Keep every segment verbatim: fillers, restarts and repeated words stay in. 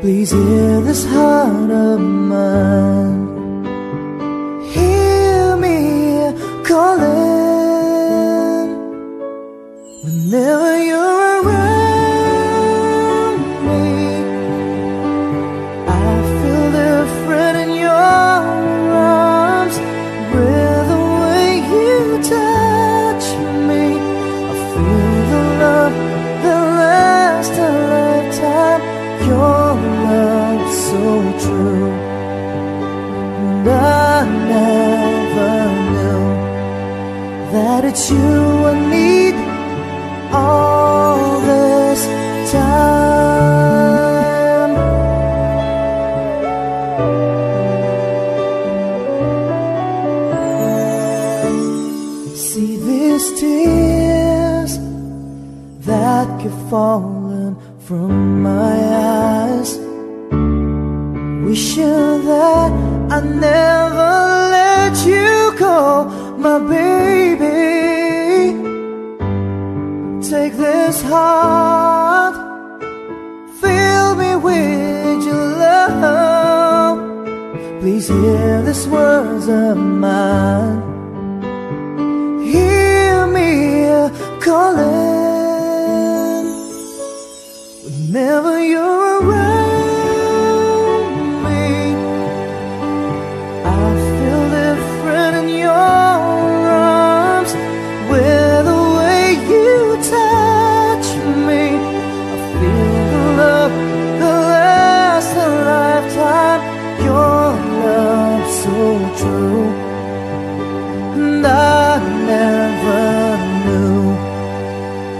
Please hear this heart of mine, hear me calling. Whenever you're around me, I feel different in your arms. With the way you touch me, I feel the love that lasts a lifetime. You're so true, and I never knew that it's you I need all this time. See these tears that keep falling from my eyes, wishing that I never let you go, my baby. Take this heart, fill me with your love. Please hear these words of mine, hear me calling. Whenever you're around,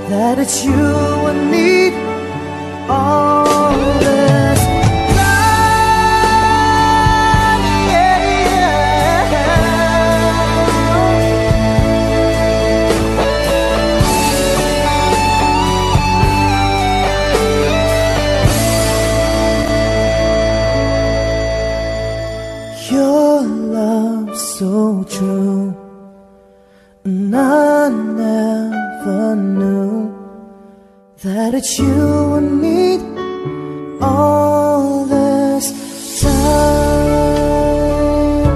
that it's you I need all this time, yeah, yeah. Your love so true, and I never knew that it's you I need all this time,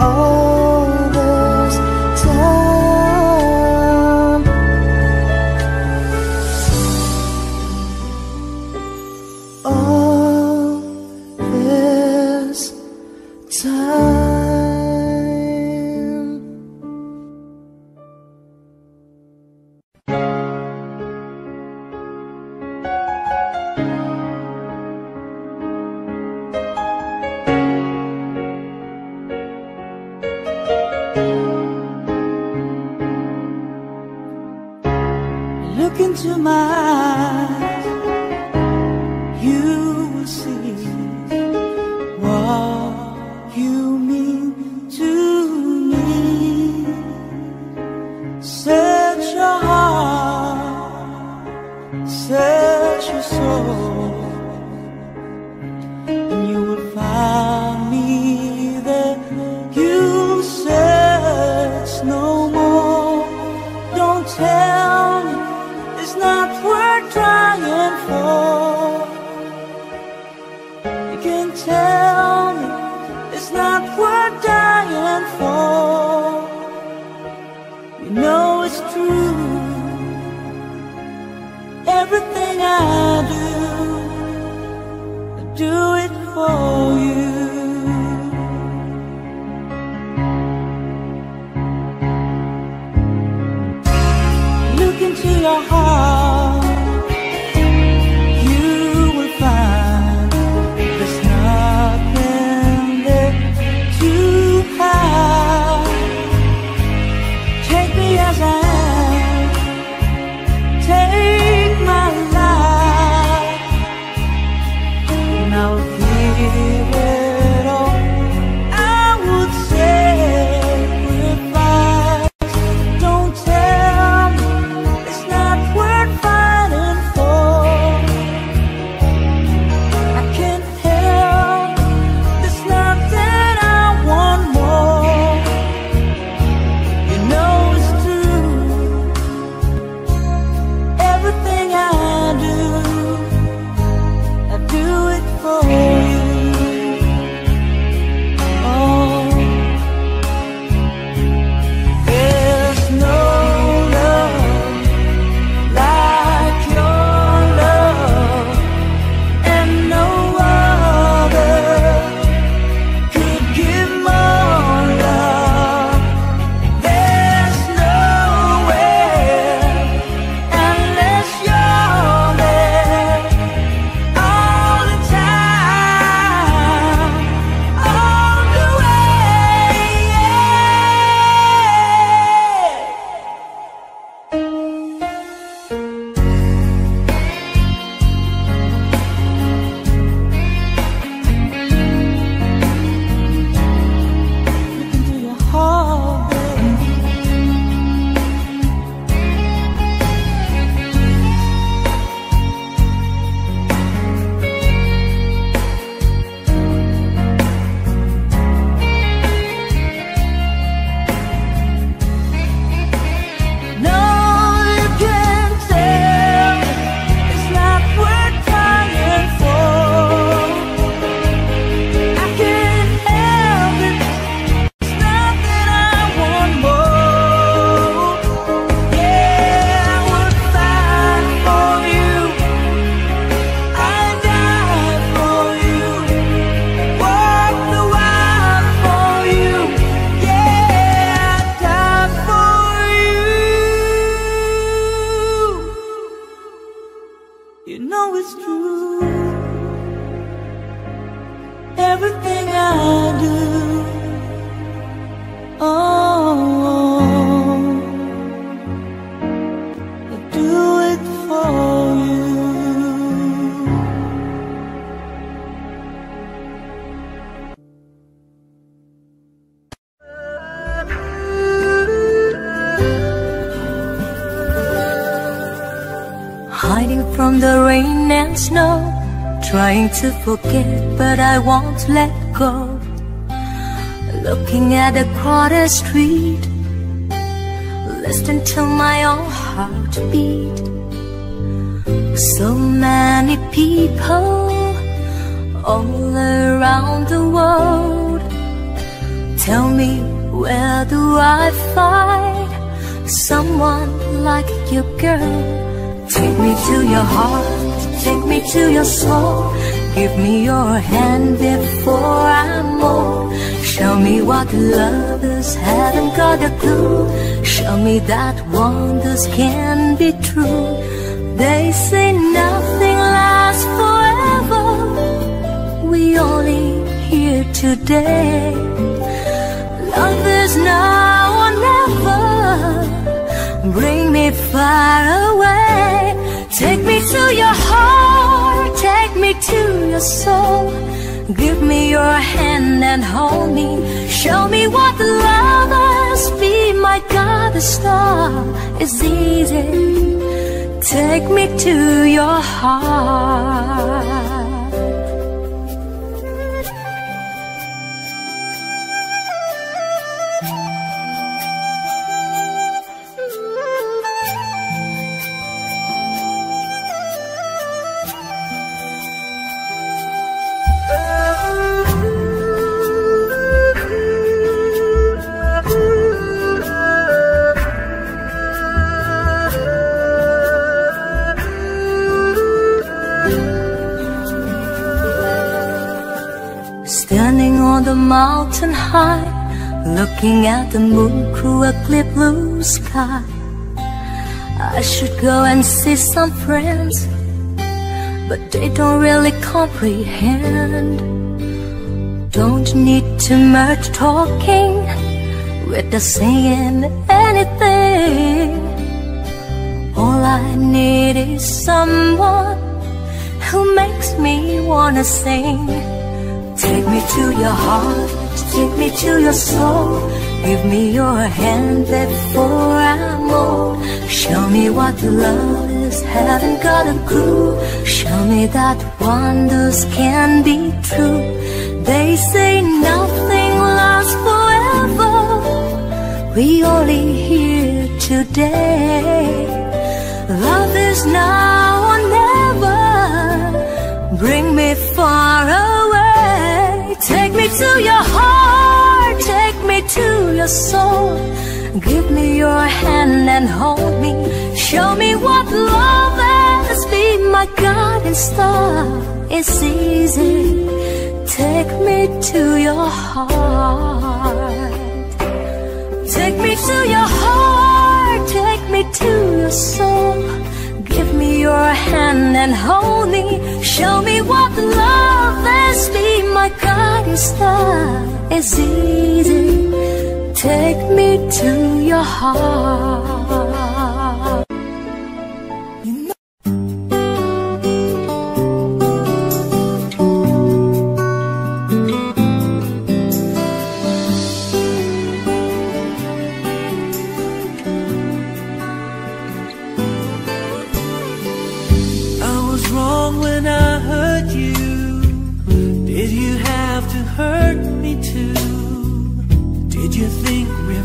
all this time. All this time. Look into my eyes, you will see what you mean to me. Search your heart, search your soul, and you will find me there. You search no more, don't tell me it's not worth trying for. You can tell me it's not worth dying for. You know it's true, everything I do, I do it for you. Look into your heart, You know it's true. Everything I do, oh, I do it for from the rain and snow, trying to forget, but I won't let go. Looking at a crowded street, listening to my own heartbeat. So many people all around the world. Tell me, where do I find someone like you, girl? Take me to your heart, take me to your soul. Give me your hand before I'm old. Show me what lovers haven't got a clue. Show me that wonders can be true. They say nothing lasts forever, we only here today. Love is now or never, bring me far away. Take me to your heart, take me to your soul. Give me your hand and hold me. Show me what love is, be my God, the star is easy. Take me to your heart. The mountain high, looking at the moon through a clear blue sky. I should go and see some friends, but they don't really comprehend. Don't need too much talking, with the saying anything. All I need is someone who makes me wanna sing. Take me to your heart, take me to your soul. Give me your hand before I'm old. Show me what love is, haven't got a clue. Show me that wonders can be true. They say nothing lasts forever, we only here today. Love is now or never, bring me far away. Take me to your heart, take me to your soul. Give me your hand and hold me. Show me what love is, be my guiding star. It's easy, take me to your heart. Take me to your heart, take me to your soul. Give me your hand and hold me. Show me what love is, be my guiding star. It's easy, take me to your heart. You know.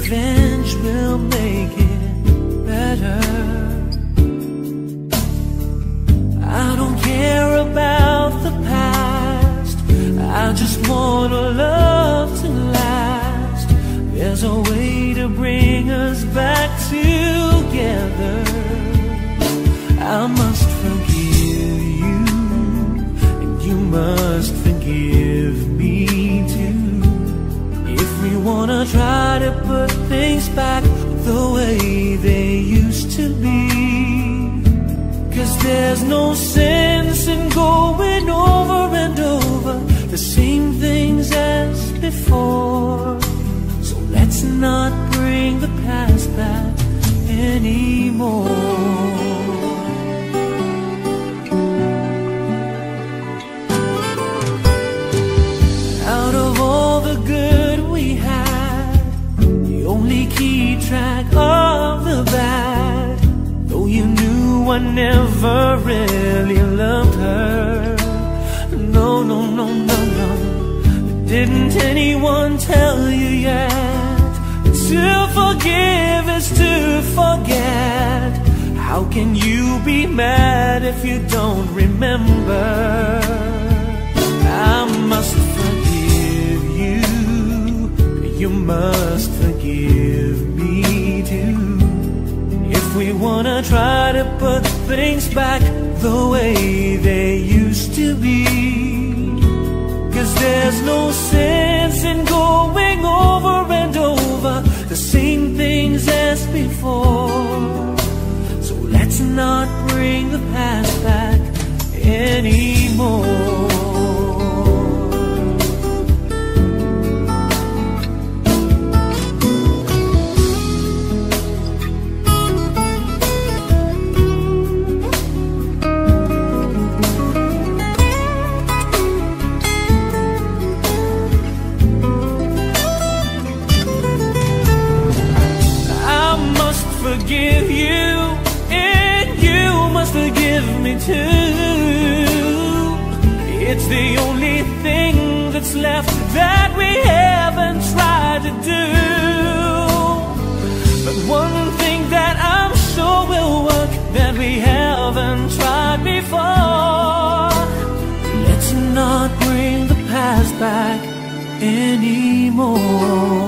Revenge will make it better. I don't care about the past, I just want a love to last. There's a way to bring us back together. I must forgive you, and you must forgive me too. If we wanna try to put things back the way they used to be, 'cause There's no sense in going over and over the same things as before. So let's not bring the past back anymore. Out of all the good we had, you only keep track of the bad. Though you knew I never really loved her. No, no, no, no, no. Didn't anyone tell you yet? To forgive is to forget. How can you be mad if you don't remember? I must forget. You must forgive me too. If we wanna try to put things back the way they used to be. Cause there's no sense in going over and over the same things as before. So let's not bring the past back anymore. It's the only thing that's left that we haven't tried to do. But one thing that I'm sure will work that we haven't tried before. Let's not bring the past back anymore.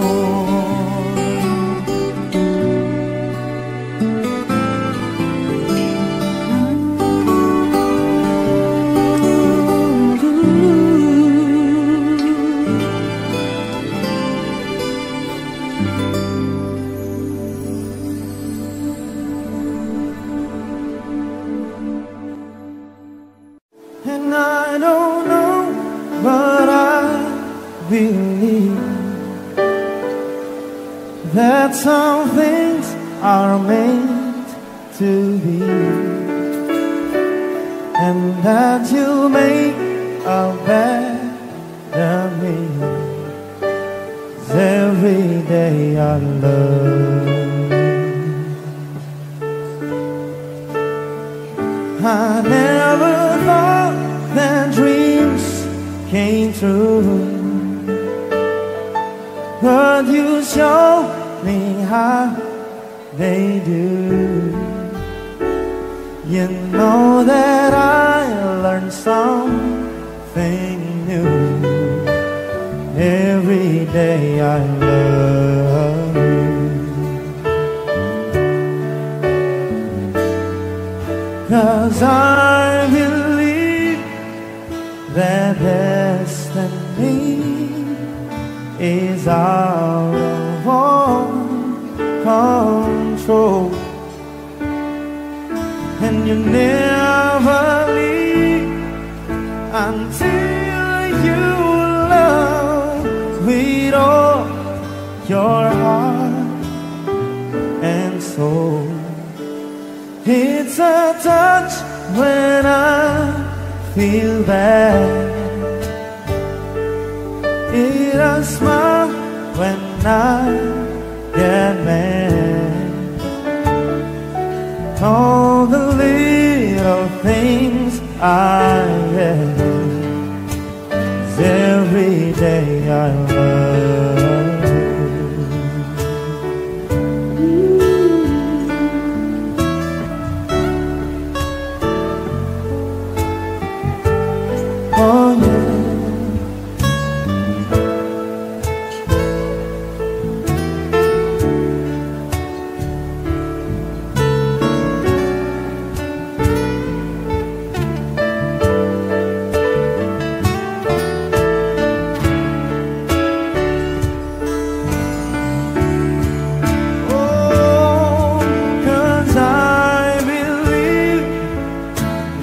That's how things are meant to be, and that you'll make a better me every day I love. I never thought that dreams came true, but you show me how they do. You know that I learn something new every day I love you. Cause I believe that destiny is out of all control, and you never leave until you love with all your heart and soul. It's a touch when I feel bad, it's a smile when I get mad. All the little things I get is every day I love.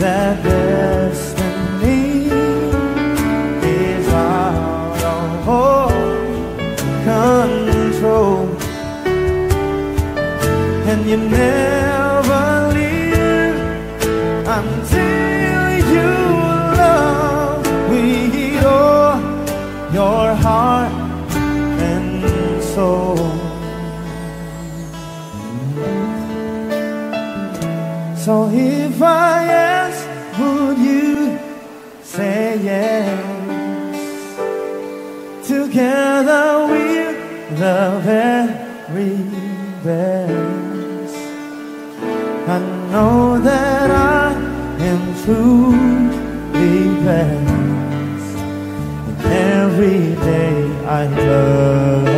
that destiny is out of control, and you never leave until you love with all your heart and soul. So if I ask, would you say yes? Together we're the very best. I know that I am truly blessed, and every day I love you.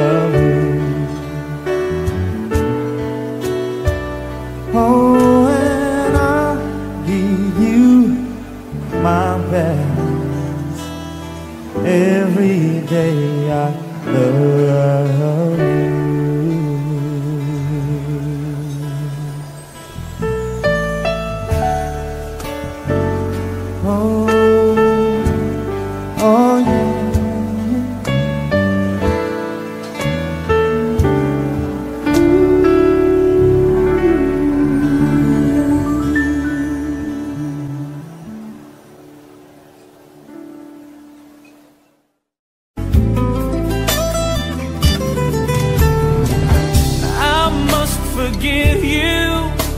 Oh, my best. Every day I love you. Oh, oh yeah. Ooh. Forgive you,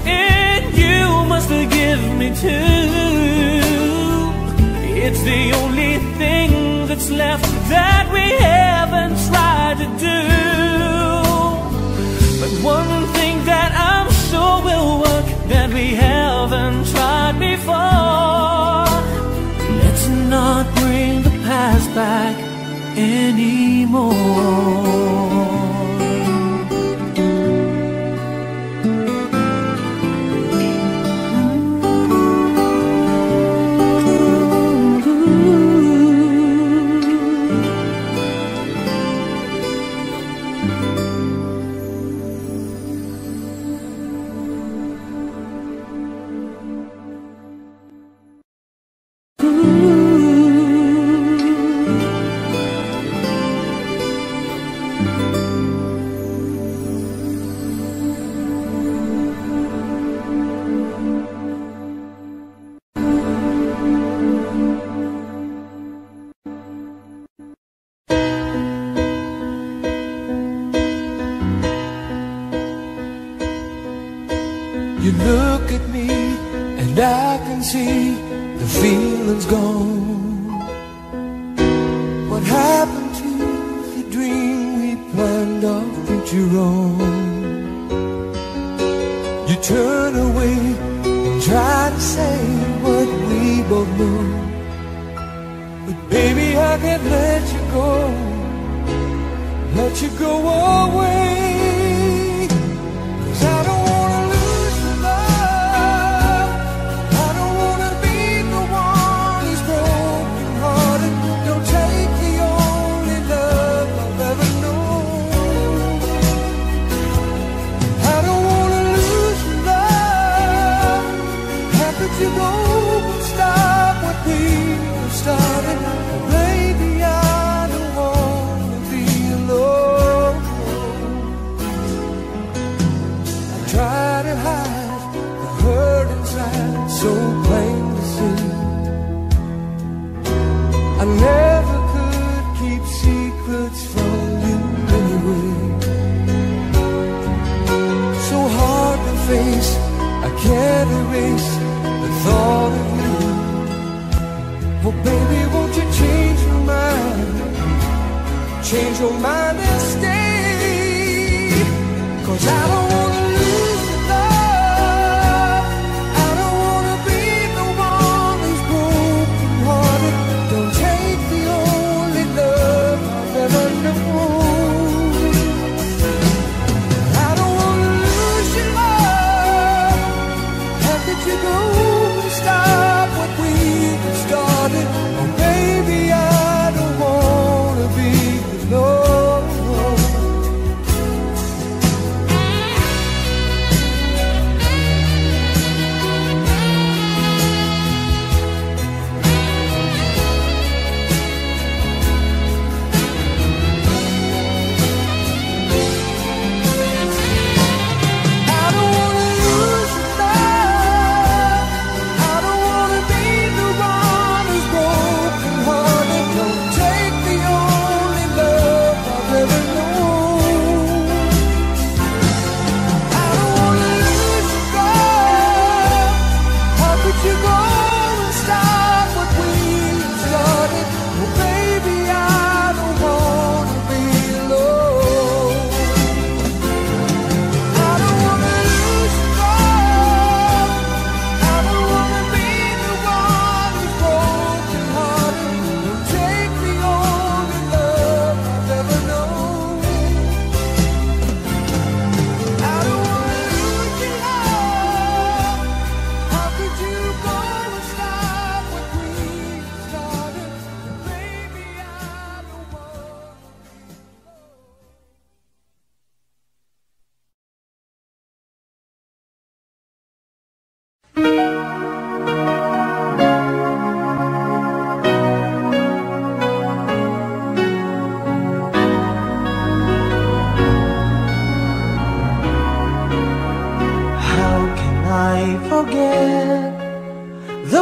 and you must forgive me too. It's the only thing that's left that we haven't tried to do. But one thing that I'm sure will work, that we haven't tried before, let's not bring the past back anymore. You look at me and I can see the feeling's gone. What happened to the dream we planned our future on? You turn away and try to say what we both know, but baby I can't let you go, let you go away. You don't stop what people started. Maybe I don't want to be alone. I try to hide the hurt inside, so plain to see. I never could keep secrets from you anyway. So hard to face, I can't erase all of you. Well, baby, won't you change your mind? Change your mind and stay. Cause I don't wanna lose your love. I don't wanna be the one who's broken hearted. Don't take the only love I've ever known. I don't wanna lose your love. How could you go? Stop what we've started. Oh, baby, I don't wanna be alone.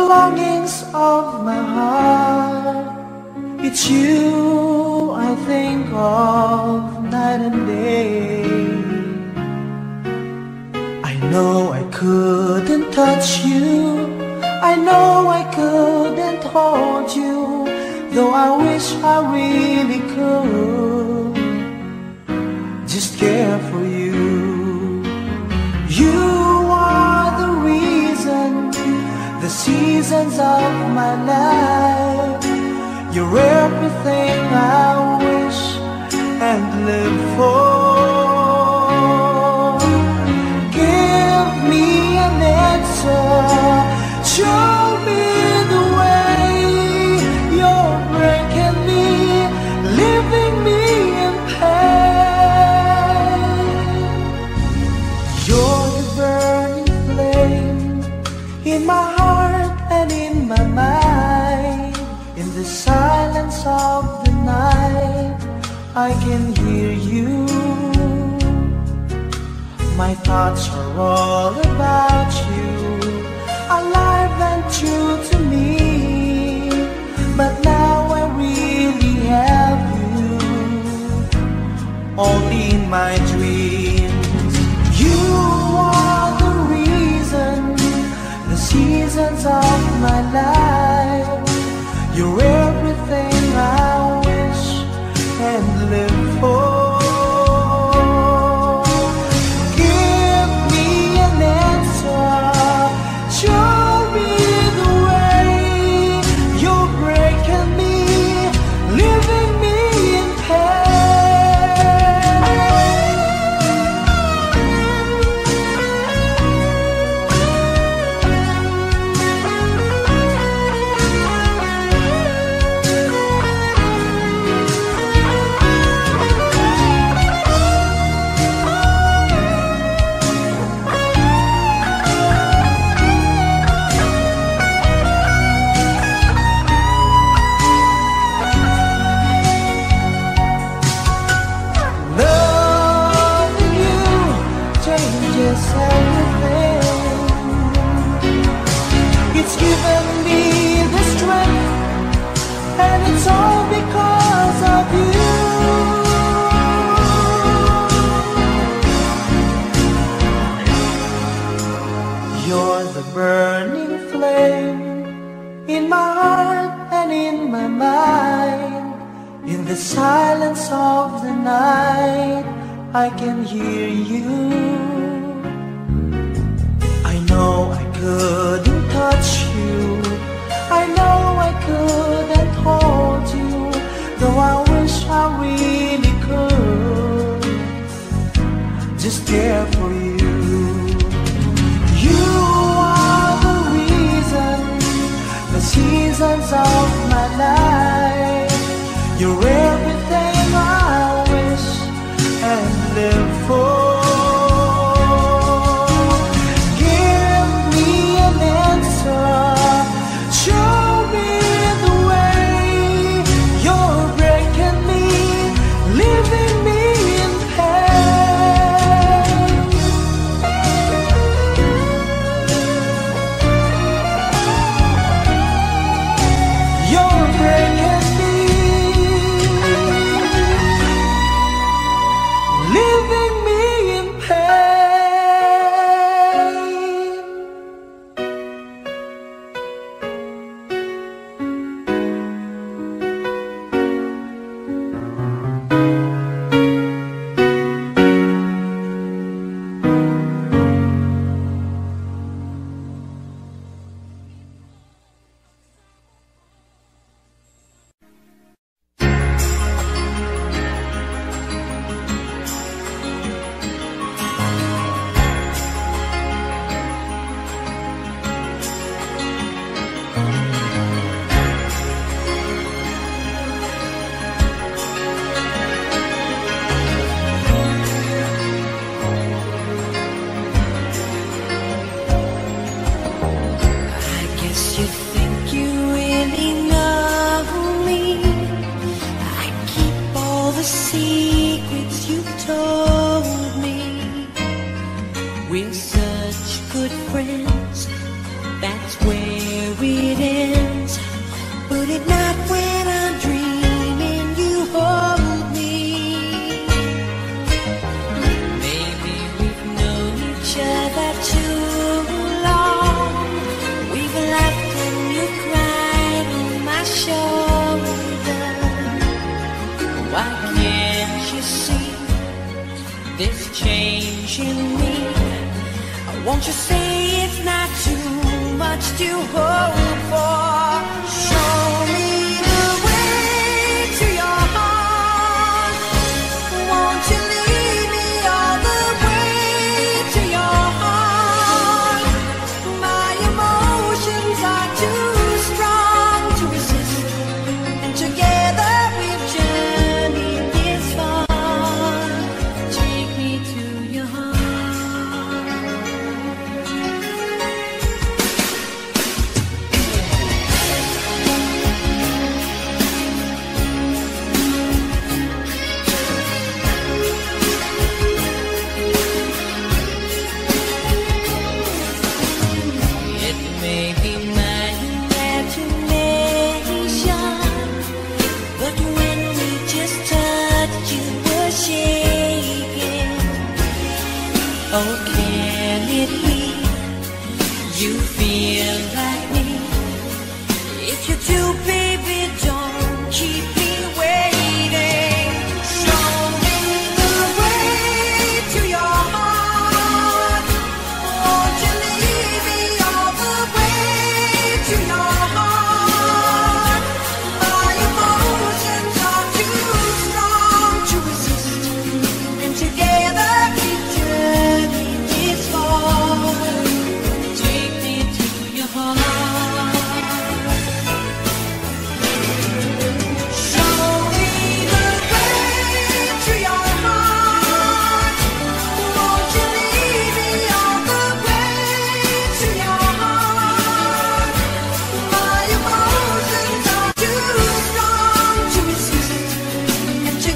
longings of my heart. It's you I think of night and day. I know I couldn't touch you, I know I couldn't hold you, though I wish I really could just care for you. You are the reason, the seasons of my life. You're everything I wish and live for. Give me an answer, show me the way. You're breaking me, leaving me in pain. You're the burning flame in my heart and in my mind. In the silence of the night, I can hear you. My thoughts are all about you, alive and true to me. But now I really have you only in my dreams. You are the reason, the seasons of my life. You're everything I wish and live for. We're such good friends, that's where we touching me. Oh, won't you say it's not too much to hope for? Show me the way to your heart. Won't you lead me all the way to your heart? My emotions are too strong to resist, and together we've journeyed this far. Take me to your heart. It may be my imagination, but when we just touched, you were shaking. Oh, can it be you feel like me? If you do, baby, don't keep me waiting. Show me the way to your heart. Won't you lead me all the way to your heart? My emotions are too strong to resist, and together we journey this far. Take me to your heart. Show me the way to your heart. Won't you lead me all the way to your heart? My emotions are too strong to resist, and together we journey this far. Take me to your heart. Take me to your heart.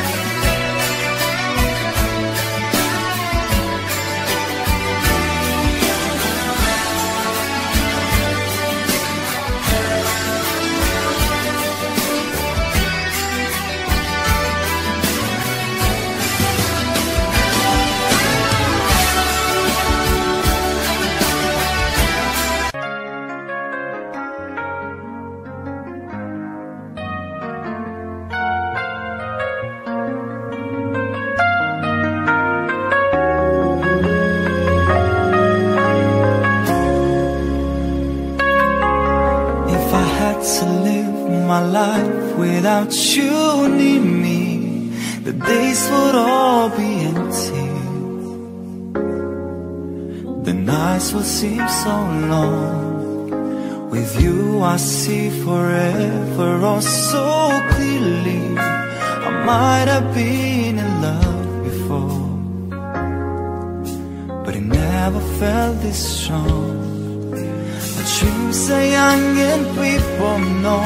If I had to live my life without you near me, the days would all be empty. The nights would seem so long. With you I see forever all so clearly. I might have been in love before, but it never felt this strong. Dreams are young and we won't know.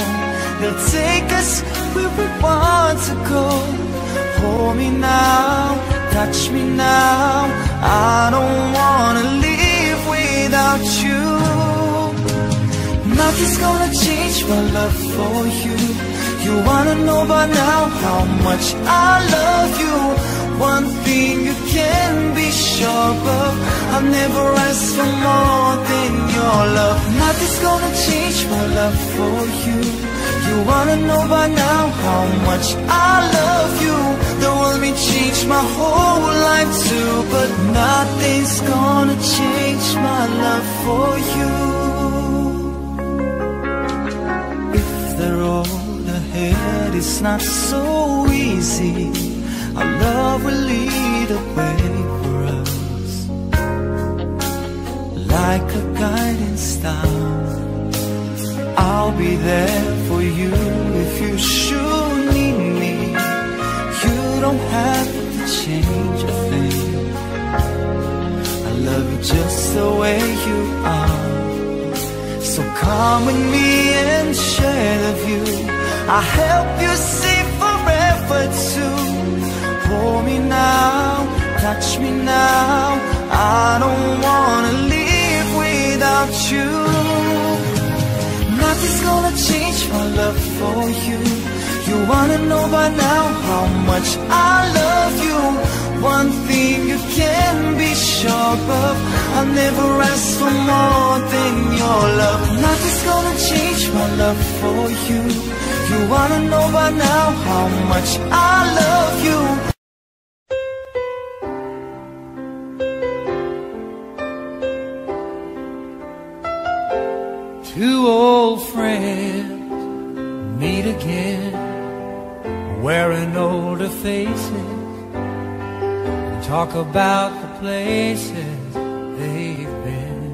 They'll take us where we want to go. Hold me now, touch me now. I don't wanna live without you. Nothing's gonna change my love for you. You wanna know by now how much I love you. One thing you can be sure of, I'll never ask for more than your love. Nothing's gonna change my love for you. You wanna know by now how much I love you. The world may change my whole life too, but nothing's gonna change my love for you. If the road ahead is not so easy, our love will lead the way for us, like a guiding star. I'll be there for you if you should need me. You don't have to change a thing. I love you just the way you are. So come with me and share the view. I'll help you see forever too. Hold me now, touch me now. I don't wanna live without you. Nothing's gonna change my love for you. You wanna know by now how much I love you. One thing you can be sure of, I'll never ask for more than your love. Nothing's gonna change my love for you. You wanna know by now how much I love you. Two old friends meet again, wearing older faces, talk about the places they've been.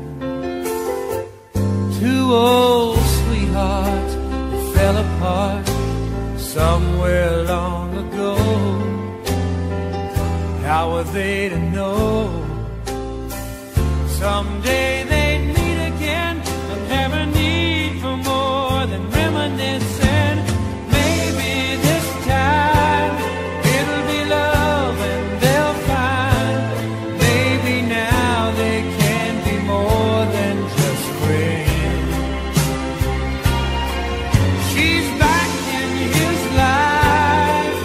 Two old sweethearts that fell apart somewhere long ago. How are they to know? Someday they'd meet again, but never more than reminiscing. Maybe this time it'll be love and they'll find. Maybe now they can be more than just friends. She's back in his life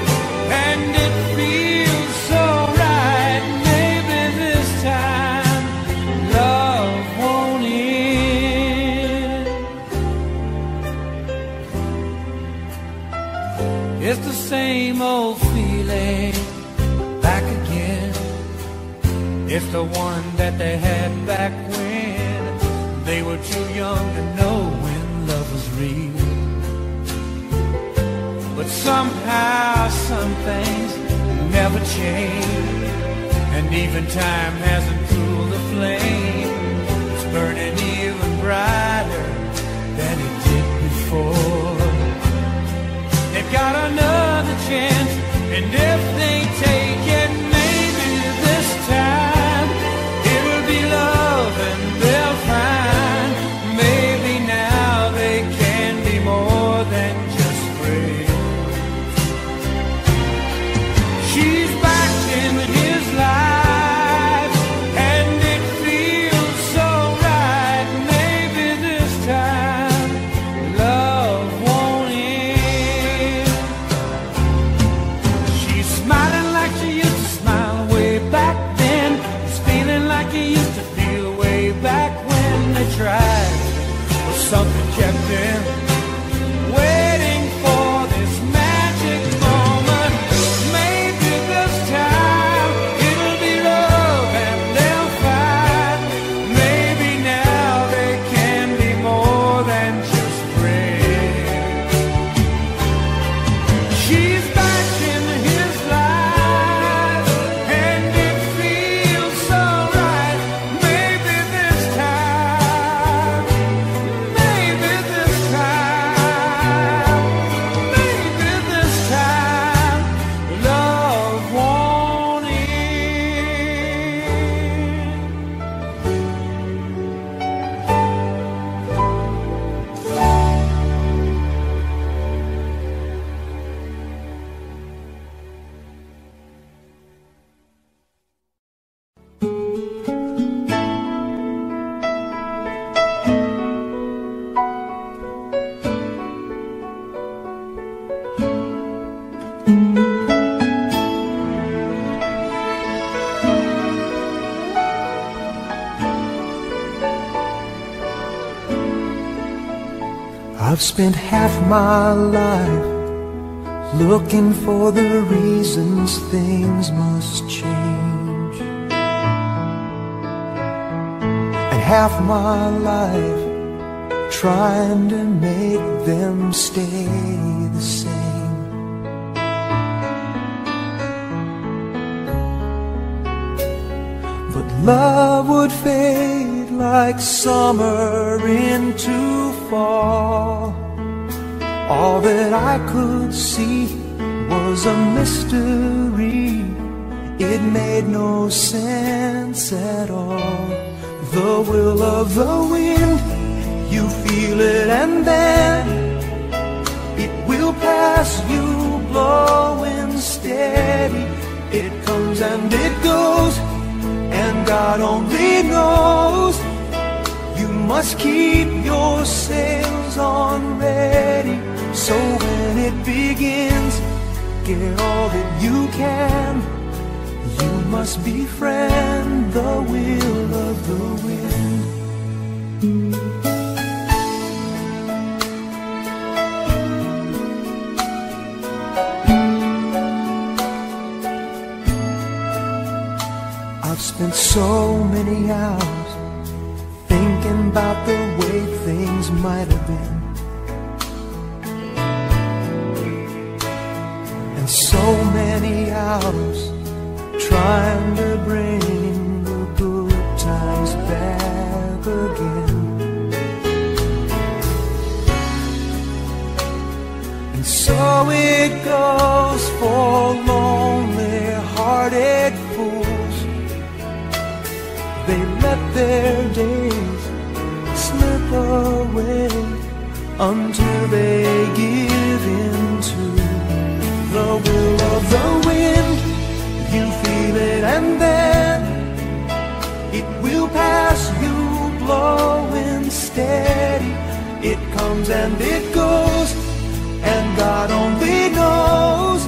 and it feels so right. Maybe this time love won't end. It's the same old feeling back again. It's the one that they had back when they were too young to know when love was real. But somehow some things never change, and even time hasn't cooled the flame. It's burning even brighter than it did before. They've got another chance, and if they take it, maybe this time it'll be love and they'll find. Maybe now they can be more than just friends. She's back in his life and it feels so right. Maybe this time love won't end. She's smiling like she used to smile way back then. She's feeling like he used to feel way back when they tried, but something kept them waiting for this magic moment. Maybe this time it'll be love and they'll find. Maybe now they can be more than just friends. She's back in his life and it feels so right. Maybe this time, maybe this time, maybe this time love won't end. I've spent half my life looking for the reasons things must change, and half my life trying to make them stay the same. But love would fade like summer into fall. All that I could see was a mystery. It made no sense at all. The will of the wind, you feel it and then it will pass you, blowing steady. It comes and it goes, and God only knows. You must keep your sails on ready, so when it begins, get all that you can. You must befriend the will of the wind. I've spent so many hours thinking about the way things might have been, and so many hours trying to bring the good times back again. And so it goes for lonely-hearted fools. They let their days slip away until they give in to the will of the wind. You feel it and then it will pass you, blowing steady. It comes and it goes, and God only knows.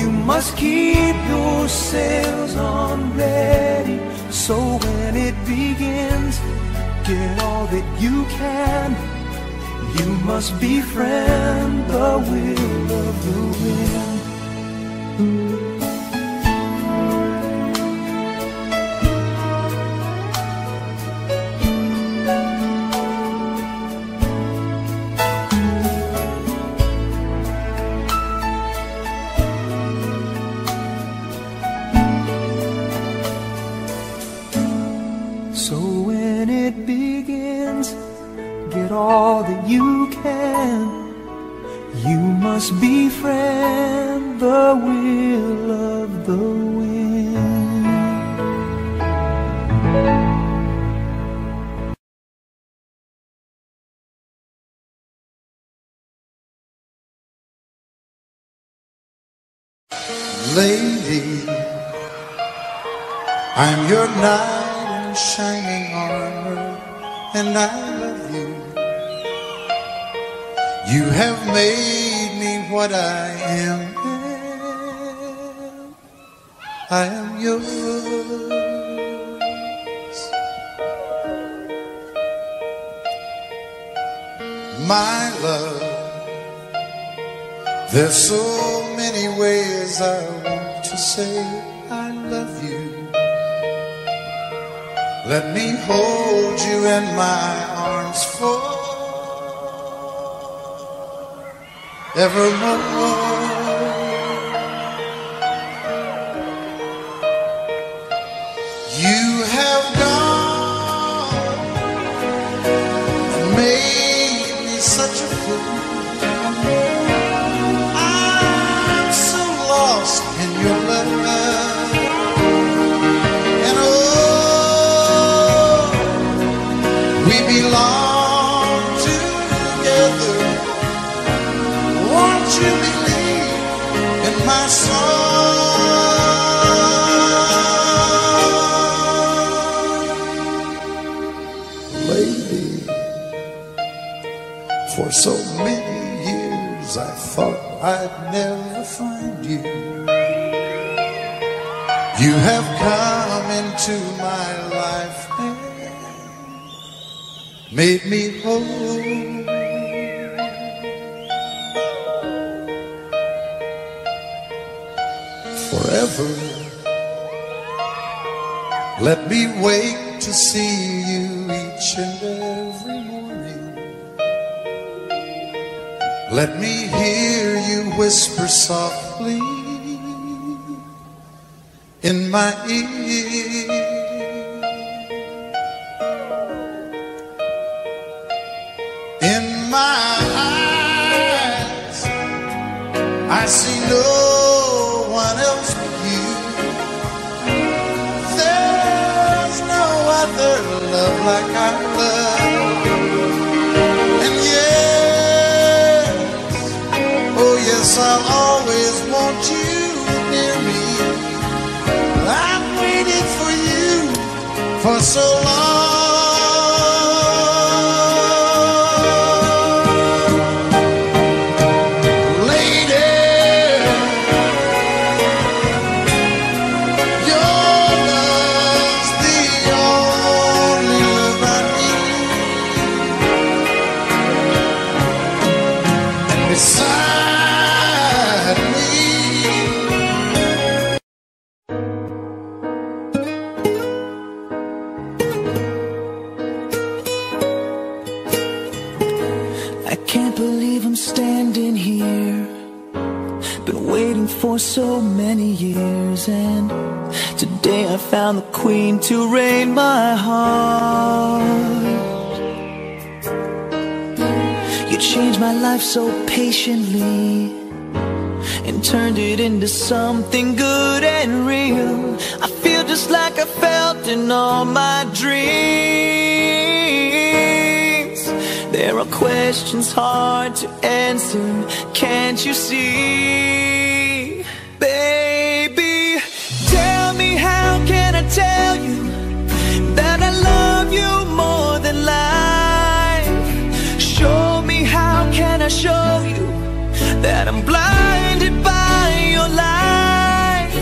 You must keep your sails on ready, so when it begins, get all that you can. You must befriend the will of the wind. Lady, I'm your knight in shining armor, and I love you. You have made me what I am. I am yours. My love, there's so many ways I want to say I love you. Let me hold you in my arms forevermore. You have done and made me such a fool. For so many years I thought I'd never find you. You have come into my life and made me whole. Forever, let me wake to see you each and every morning. Let me hear you whisper softly in my ear. In my eyes, I see no one else but you. There's no other love like I love. I'll always want you near me. I've waited for you for so long. years, and today I found the queen to reign my heart. You changed my life so patiently and turned it into something good and real. I feel just like I felt in all my dreams. There are questions hard to answer, can't you see? Baby, tell me, how can I tell you that I love you more than life? Show me, how can I show you that I'm blinded by your light?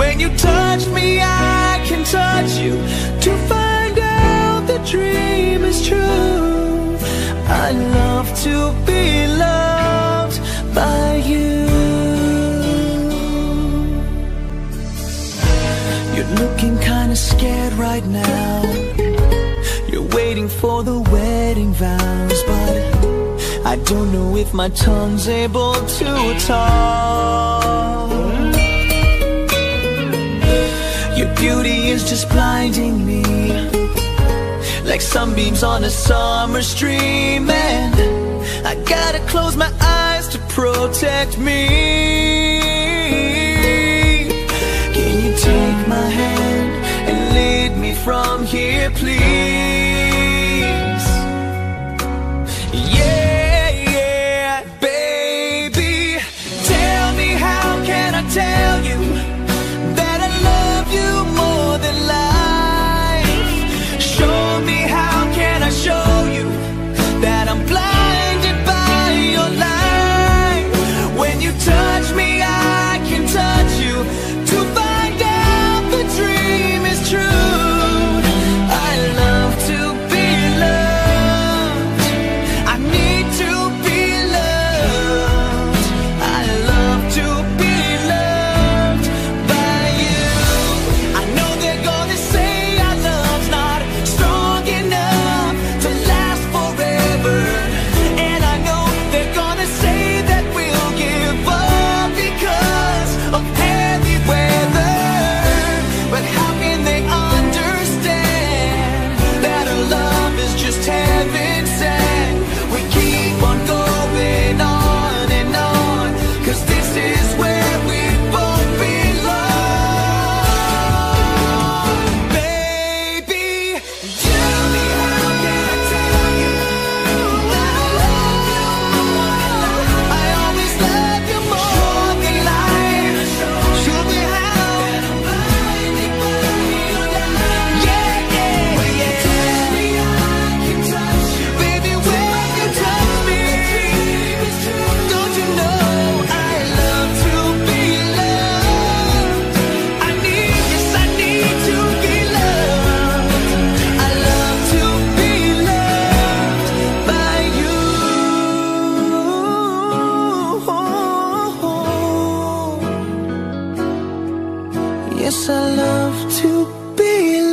When you touch me, I can touch you to find out the dream is true. I love to be loved by you. You're looking kinda scared right now. You're waiting for the wedding vows, but I don't know if my tongue's able to talk. Your beauty is just blinding me, like sunbeams on a summer stream, and I gotta close my eyes to protect me. Can you take my hand and lead me from here, please? Yeah. Tell you that I love you more than life. Show me, how can I show you that I'm blinded by your light? When you touch me, I can touch you to find out the dream is true. I love to be loved, I need to be loved, I love to be I love to be loved.